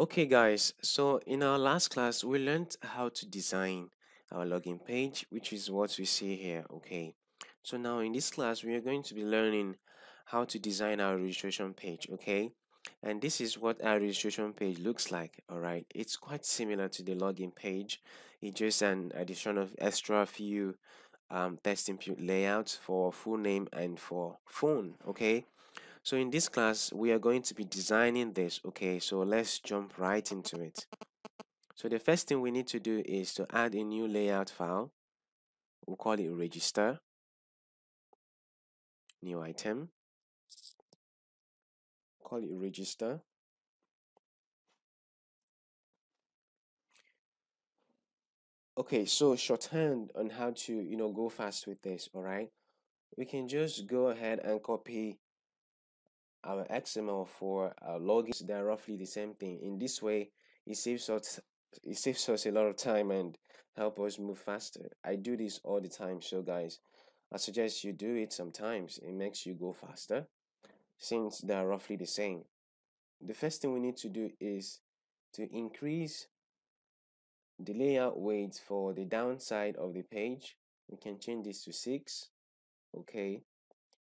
Okay guys, so in our last class we learned how to design our login page, which is what we see here. Okay, so now in this class we are going to be learning how to design our registration page. Okay, and this is what our registration page looks like. All right, it's quite similar to the login page. It's just an addition of extra few text input layouts for full name and for phone. Okay, so in this class we are going to be designing this. Okay, so let's jump right into it. So the first thing we need to do is to add a new layout file. We'll call it register, new item, call it register. Okay, so shorthand on how to go fast with this. All right, we can just go ahead and copy our XML for our logins. They are roughly the same thing. In this way it saves us a lot of time and help us move faster. I do this all the time, so guys, I suggest you do it sometimes. It makes you go faster since they are roughly the same. The first thing we need to do is to increase the layout weights for the downside of the page. We can change this to 6. Okay,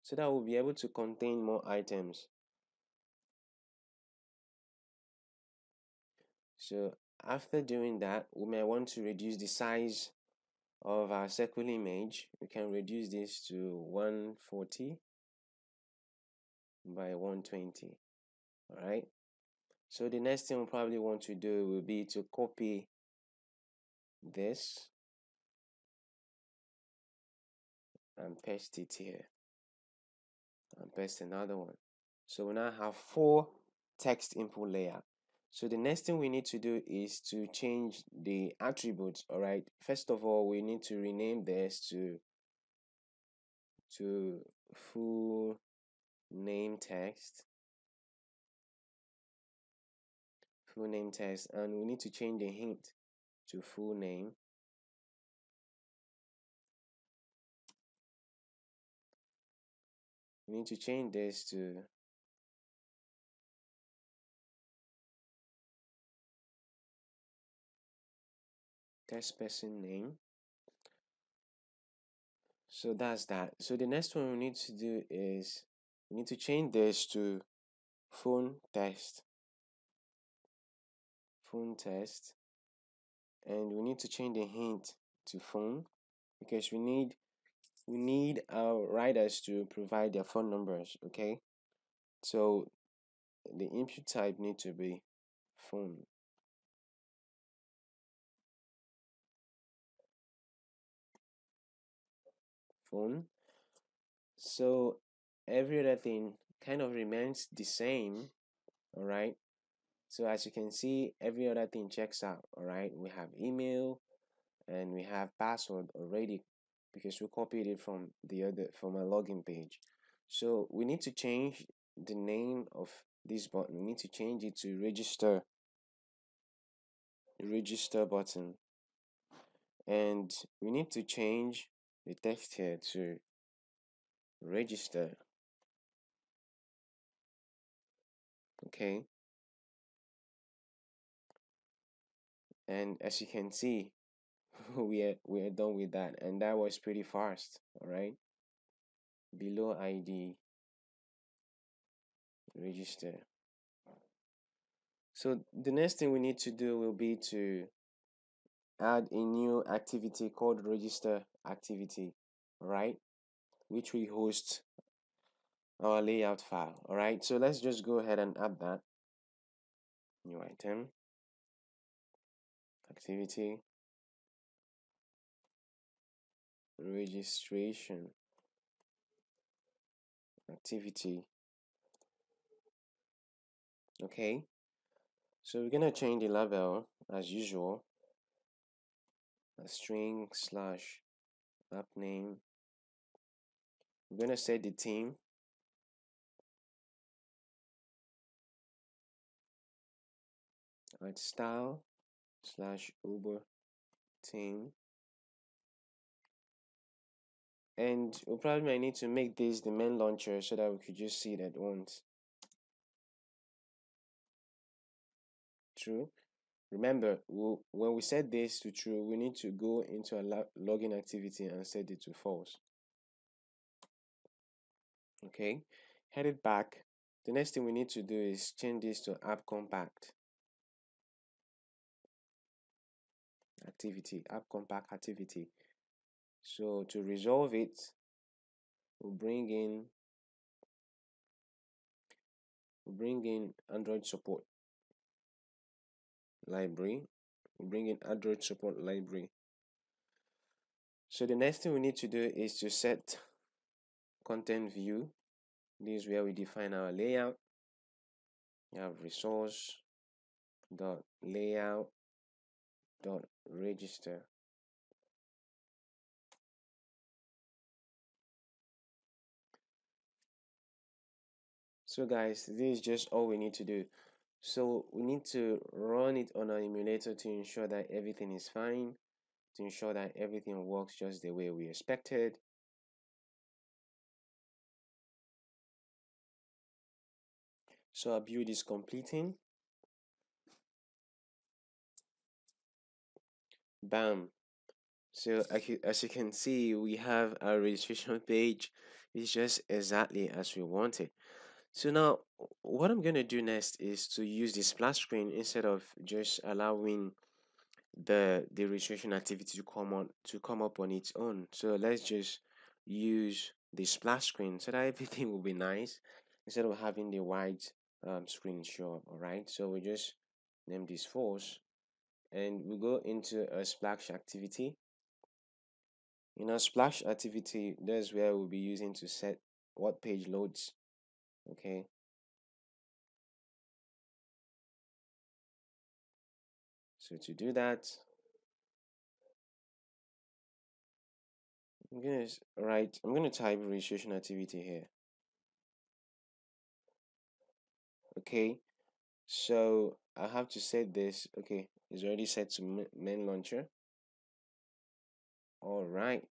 so that we'll be able to contain more items. So after doing that, we may want to reduce the size of our circle image. We can reduce this to 140 by 120. All right, so the next thing we'll probably want to do will be to copy this and paste it here, and paste another one. So we now have 4 text input layer. So the next thing we need to do is to change the attributes. All right, first of all we need to rename this to full name text, full name text, and we need to change the hint to full name. We need to change this to test person name. So that's that. So the next one we need to do is we need to change this to phone test, phone test, and we need to change the hint to phone because we need our writers to provide their phone numbers. Okay, so the input type need to be phone. So every other thing kind of remains the same. All right, so as you can see, every other thing checks out. All right, we have email and we have password already, because we copied it from the other, from a login page. So we need to change the name of this button. We need to change it to register button, and we need to change the text here to register. Okay, and as you can see we are done with that, and that was pretty fast. All right, below ID register. So the next thing we need to do will be to add a new activity called register activity, right, which we host our layout file. All right, so let's just go ahead and add that. New item, activity, registration activity. Okay, so we're gonna change the label as usual, a string / app name. We're gonna set the theme. At style /Uber theme, and we'll probably might need to make this the main launcher so that we could just see it at once. true. Remember, when we set this to true, we need to go into a login activity and set it to false. Okay, headed back. The next thing we need to do is change this to app compact activity. So to resolve it, we'll bring in Android support library. So the next thing we need to do is to set content view. This is where we define our layout. You have resource dot layout dot register. So guys, this is just all we need to do. So we need to run it on our emulator to ensure that everything is fine, to ensure that everything works just the way we expected. So our build is completing. Bam. So as you can see, we have our registration page. It's just exactly as we want it. So now what I'm going to do next is to use the splash screen instead of just allowing the registration activity to come up on its own. So let's just use the splash screen so that everything will be nice instead of having the white screen show up. All right, so we just name this false and we go into a splash activity. In our splash activity, that's where we'll be using to set what page loads. Okay, so to do that, I'm gonna type registration activity here. Okay, so I have to set this. Okay, it's already set to main launcher. All right.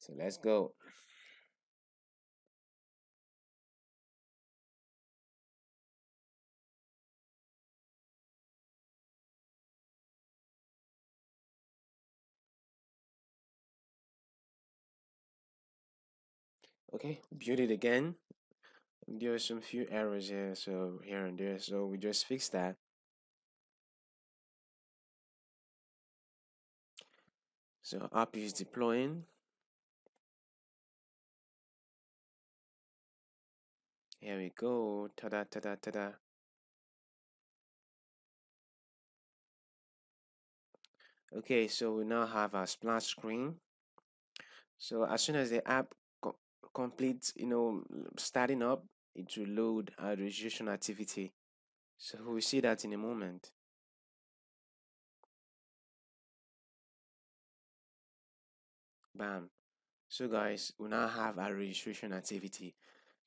So let's go. Okay, build it again. There are some few errors here, so here and there, so we just fixed that. So app is deploying. Here we go, ta-da, ta-da, ta-da. Okay, so we now have our splash screen. So as soon as the app completes, you know, starting up, it will load our registration activity. So we'll see that in a moment. Bam. So guys, we now have our registration activity.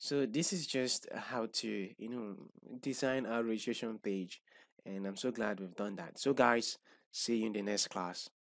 So this is just how to, you know, design our registration page, and I'm so glad we've done that. So guys, see you in the next class.